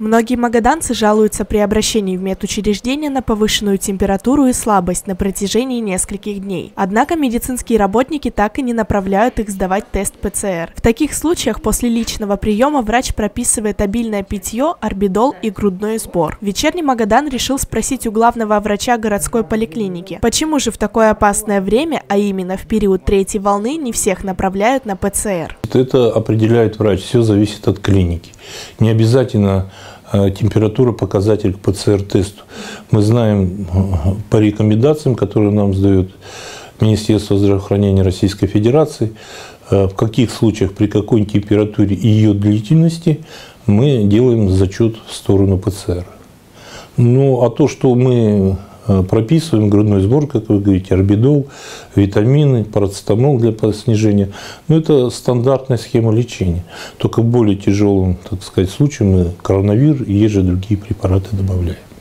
Многие магаданцы жалуются при обращении в медучреждение на повышенную температуру и слабость на протяжении нескольких дней. Однако медицинские работники так и не направляют их сдавать тест ПЦР. В таких случаях после личного приема врач прописывает обильное питье, орбидол и грудной сбор. Вечерний Магадан решил спросить у главного врача городской поликлиники, почему же в такое опасное время, а именно в период третьей волны, не всех направляют на ПЦР. Это определяет врач, все зависит от клиники. Не обязательно температура показатель к ПЦР-тесту. Мы знаем по рекомендациям, которые нам сдают Министерство здравоохранения Российской Федерации, в каких случаях, при какой температуре и ее длительности мы делаем зачет в сторону ПЦР. Ну а то, что мы прописываем, грудной сбор, как вы говорите, орбидол, витамины, парацетамол для снижения, ну это стандартная схема лечения. Только в более тяжелом, так сказать, случае мы коронавирус и есть же другие препараты добавляем.